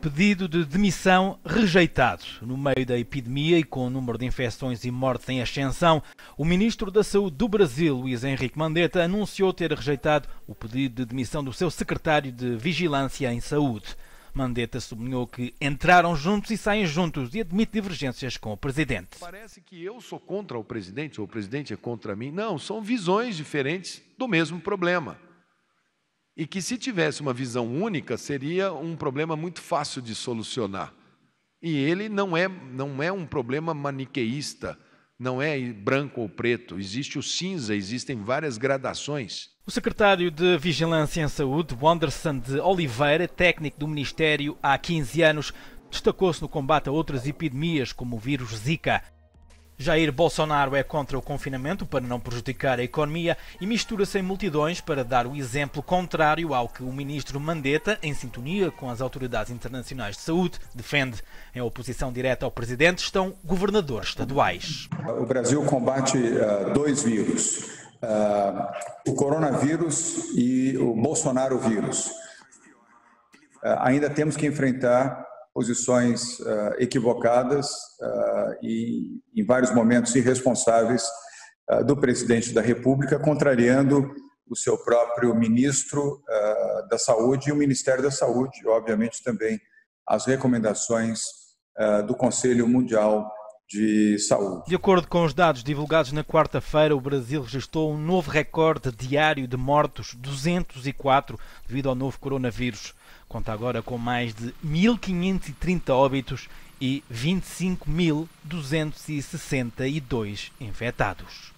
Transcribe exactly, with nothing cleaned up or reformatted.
Pedido de demissão rejeitado. No meio da epidemia e com o número de infecções e mortes em ascensão, o ministro da Saúde do Brasil, Luiz Henrique Mandetta, anunciou ter rejeitado o pedido de demissão do seu secretário de Vigilância em Saúde. Mandetta sublinhou que entraram juntos e saem juntos e admite divergências com o presidente. Parece que eu sou contra o presidente ou o presidente é contra mim. Não, são visões diferentes do mesmo problema. E que se tivesse uma visão única, seria um problema muito fácil de solucionar. E ele não é, não é um problema maniqueísta, não é branco ou preto, existe o cinza, existem várias gradações. O secretário de Vigilância em Saúde, Wanderson de Oliveira, técnico do Ministério há quinze anos, destacou-se no combate a outras epidemias, como o vírus Zika. Jair Bolsonaro é contra o confinamento para não prejudicar a economia e mistura-se em multidões para dar o exemplo contrário ao que o ministro Mandetta, em sintonia com as autoridades internacionais de saúde, defende. Em oposição direta ao presidente estão governadores estaduais. O Brasil combate uh, dois vírus, uh, o coronavírus e o Bolsonaro vírus. Uh, ainda temos que enfrentar posições uh, equivocadas uh, e, em vários momentos, irresponsáveis uh, do presidente da República, contrariando o seu próprio ministro uh, da Saúde e o Ministério da Saúde, obviamente também as recomendações uh, do Conselho Mundial de Saúde. De acordo com os dados divulgados na quarta-feira, o Brasil registrou um novo recorde diário de mortos, duzentos e quatro, devido ao novo coronavírus. Conta agora com mais de mil quinhentos e trinta óbitos e vinte e cinco mil duzentos e sessenta e dois infectados.